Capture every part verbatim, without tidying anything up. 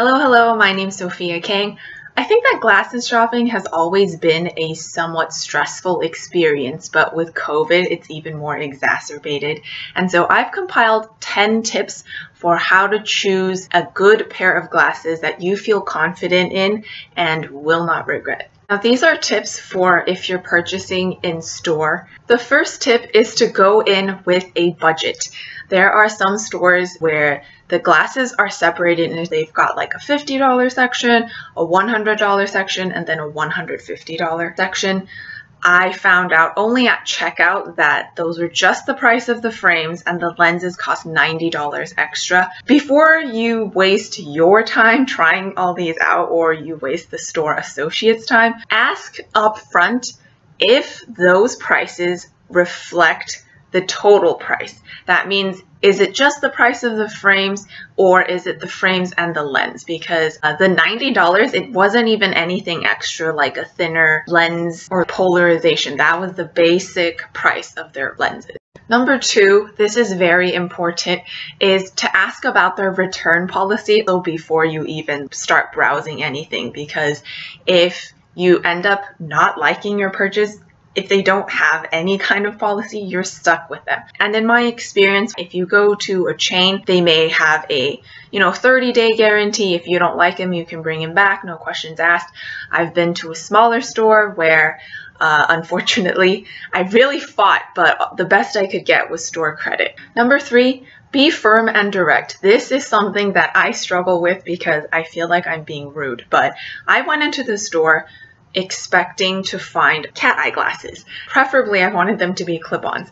Hello, hello, my name's Sophia King. I think that glasses shopping has always been a somewhat stressful experience, but with COVID, it's even more exacerbated. And so I've compiled ten tips for how to choose a good pair of glasses that you feel confident in and will not regret. Now, these are tips for if you're purchasing in store. The first tip is to go in with a budget. There are some stores where the glasses are separated and they've got like a fifty dollar section, a one hundred dollar section, and then a one hundred fifty dollar section. I found out only at checkout that those were just the price of the frames and the lenses cost ninety dollars extra. Before you waste your time trying all these out or you waste the store associate's time, ask up front if those prices reflect the total price. That means, is it just the price of the frames or is it the frames and the lens? Because uh, the ninety dollars, it wasn't even anything extra like a thinner lens or polarization. That was the basic price of their lenses. Number two, this is very important, is to ask about their return policy though before you even start browsing anything, because if you end up not liking your purchase, if they don't have any kind of policy, you're stuck with them. And in my experience, if you go to a chain, they may have a, you know, thirty day guarantee. If you don't like them, you can bring them back, no questions asked. I've been to a smaller store where, uh, unfortunately, I really fought, but the best I could get was store credit. Number three, be firm and direct. This is something that I struggle with because I feel like I'm being rude, but I went into the store expecting to find cat eye glasses. Preferably, I wanted them to be clip-ons.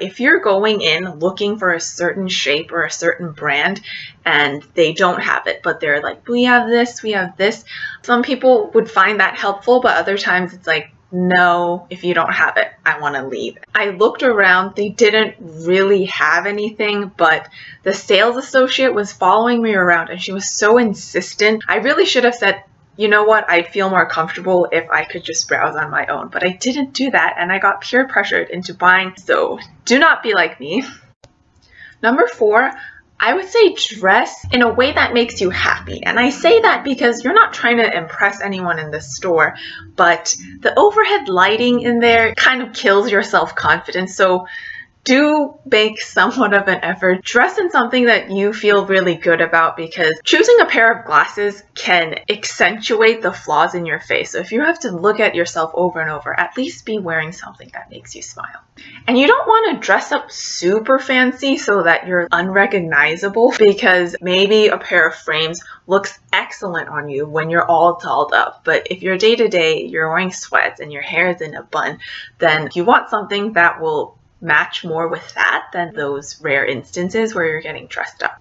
If you're going in looking for a certain shape or a certain brand and they don't have it, but they're like, we have this, we have this. Some people would find that helpful, but other times it's like, no, if you don't have it, I want to leave. I looked around, they didn't really have anything, but the sales associate was following me around and she was so insistent. I really should have said, you know what, I'd feel more comfortable if I could just browse on my own, but I didn't do that and I got peer pressured into buying, so do not be like me. Number four, I would say dress in a way that makes you happy. And I say that because you're not trying to impress anyone in the store, but the overhead lighting in there kind of kills your self-confidence, so do make somewhat of an effort. Dress in something that you feel really good about, because choosing a pair of glasses can accentuate the flaws in your face. So if you have to look at yourself over and over, at least be wearing something that makes you smile. And you don't want to dress up super fancy so that you're unrecognizable, because maybe a pair of frames looks excellent on you when you're all dolled up. But if your day-to-day you're wearing sweats and your hair is in a bun, then you want something that will match more with that than those rare instances where you're getting dressed up.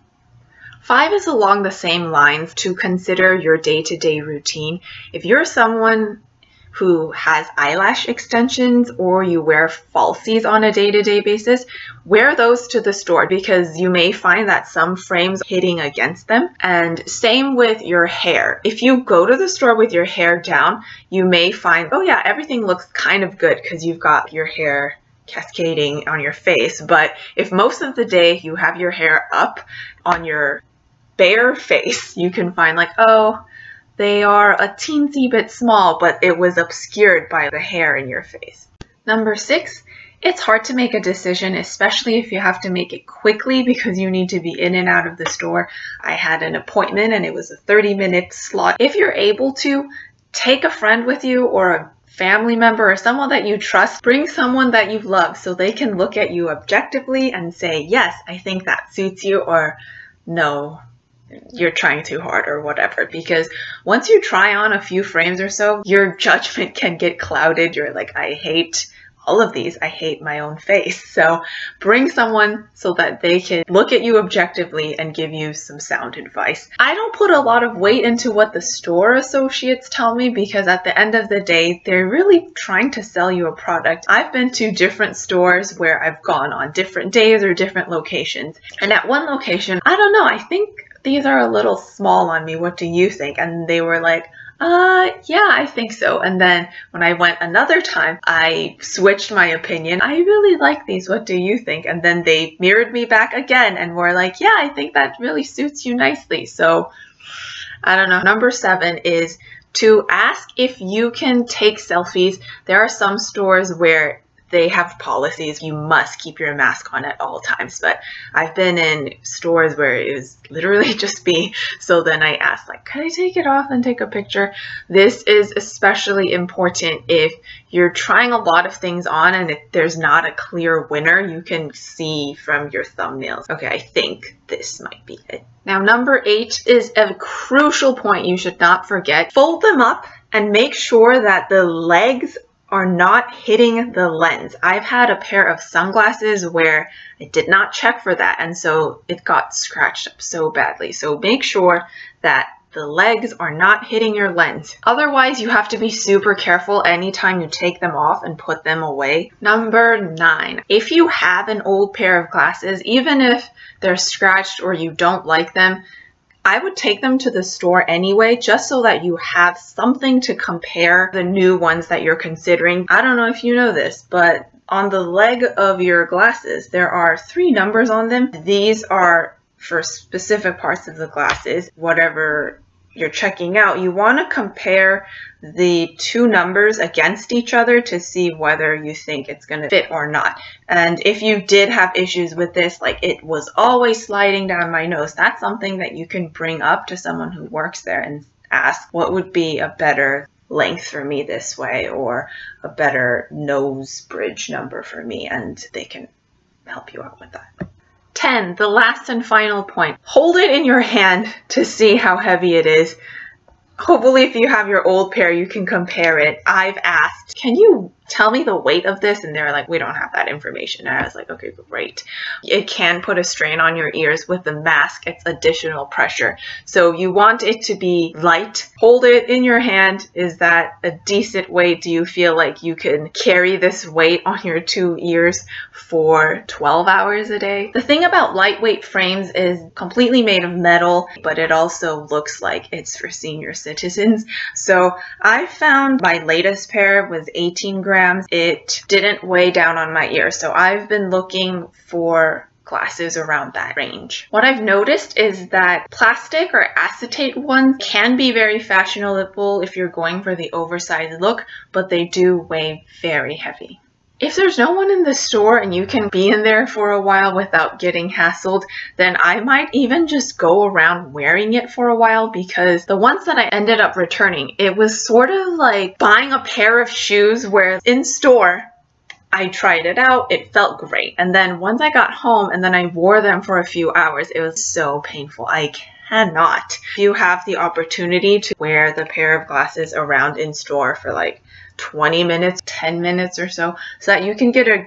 Five is along the same lines, to consider your day-to-day routine. If you're someone who has eyelash extensions or you wear falsies on a day-to-day basis, wear those to the store, because you may find that some frames are hitting against them. And same with your hair. If you go to the store with your hair down, you may find, oh yeah, everything looks kind of good because you've got your hair cascading on your face. But if most of the day you have your hair up on your bare face, you can find like, oh, they are a teensy bit small, but it was obscured by the hair in your face. Number six, it's hard to make a decision, especially if you have to make it quickly because you need to be in and out of the store. I had an appointment and it was a thirty minute slot. If you're able to, take a friend with you or a family member or someone that you trust. Bring someone that you love so they can look at you objectively and say, yes, I think that suits you, or no, you're trying too hard, or whatever. Because once you try on a few frames or so, your judgment can get clouded. You're like, I hate all of these. I hate my own face. So bring someone so that they can look at you objectively and give you some sound advice. I don't put a lot of weight into what the store associates tell me, because at the end of the day, they're really trying to sell you a product. I've been to different stores where I've gone on different days or different locations. And at one location, I don't know, I think these are a little small on me. What do you think? And they were like, Uh, yeah, I think so. And then when I went another time, I switched my opinion. I really like these. What do you think? And then they mirrored me back again and were like, yeah, I think that really suits you nicely. So I don't know. Number seven is to ask if you can take selfies. There are some stores where they have policies. You must keep your mask on at all times. But I've been in stores where it was literally just me. So then I asked, like, could I take it off and take a picture? This is especially important if you're trying a lot of things on and if there's not a clear winner, you can see from your thumbnails. Okay, I think this might be it. Now, number eight is a crucial point you should not forget. Fold them up and make sure that the legs are not hitting the lens. I've had a pair of sunglasses where I did not check for that, and so it got scratched up so badly. So make sure that the legs are not hitting your lens. Otherwise, you have to be super careful anytime you take them off and put them away. Number nine, if you have an old pair of glasses, even if they're scratched or you don't like them, I would take them to the store anyway, just so that you have something to compare the new ones that you're considering. I don't know if you know this, but on the leg of your glasses, there are three numbers on them. These are for specific parts of the glasses. Whatever you're checking out, you want to compare the two numbers against each other to see whether you think it's going to fit or not. And if you did have issues with this, like it was always sliding down my nose, that's something that you can bring up to someone who works there and ask, what would be a better length for me this way, or a better nose bridge number for me, and they can help you out with that. ten, the last and final point. Hold it in your hand to see how heavy it is. Hopefully if you have your old pair, you can compare it. I've asked, can you tell me the weight of this? And they're like, we don't have that information. And I was like, okay, great. It can put a strain on your ears. With the mask, it's additional pressure. So you want it to be light. Hold it in your hand. Is that a decent weight? Do you feel like you can carry this weight on your two ears for twelve hours a day? The thing about lightweight frames is completely made of metal, but it also looks like it's for senior citizens. So I found my latest pair was eighteen grams. It didn't weigh down on my ear. So I've been looking for glasses around that range. What I've noticed is that plastic or acetate ones can be very fashionable if you're going for the oversized look, but they do weigh very heavy. If there's no one in the store and you can be in there for a while without getting hassled, then I might even just go around wearing it for a while, because the ones that I ended up returning, it was sort of like buying a pair of shoes where in store, I tried it out, it felt great. And then once I got home and then I wore them for a few hours, it was so painful. I cannot. If you have the opportunity to wear the pair of glasses around in store for like twenty minutes, ten minutes or so, so that you can get a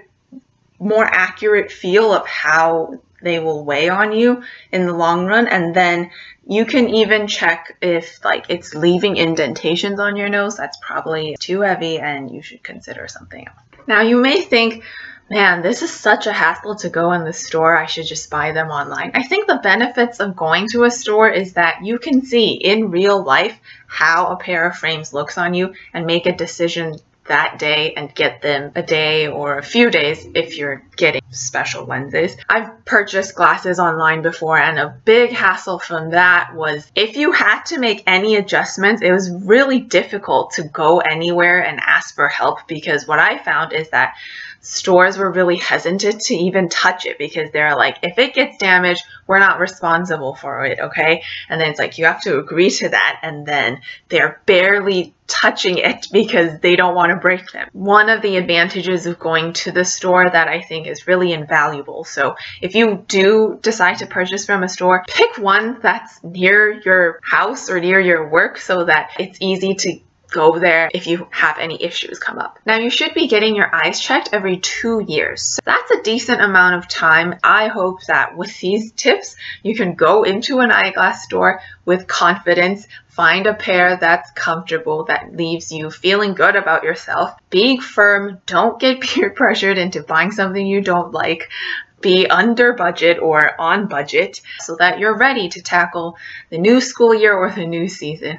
more accurate feel of how they will weigh on you in the long run. And then you can even check if like it's leaving indentations on your nose. That's probably too heavy and you should consider something else. Now you may think, man, this is such a hassle to go in the store. I should just buy them online. I think the benefits of going to a store is that you can see in real life how a pair of frames looks on you and make a decision that day and get them a day or a few days if you're getting special lenses. I've purchased glasses online before, and a big hassle from that was if you had to make any adjustments, it was really difficult to go anywhere and ask for help, because what I found is that stores were really hesitant to even touch it, because they're like, if it gets damaged, we're not responsible for it, okay? And then it's like, you have to agree to that, and then they're barely touching it because they don't want to break them. One of the advantages of going to the store that I think is really invaluable, so if you do decide to purchase from a store, pick one that's near your house or near your work so that it's easy to go there if you have any issues come up. Now you should be getting your eyes checked every two years. So that's a decent amount of time. I hope that with these tips, you can go into an eyeglass store with confidence, find a pair that's comfortable, that leaves you feeling good about yourself. Be firm, don't get peer pressured into buying something you don't like. Be under budget or on budget so that you're ready to tackle the new school year or the new season.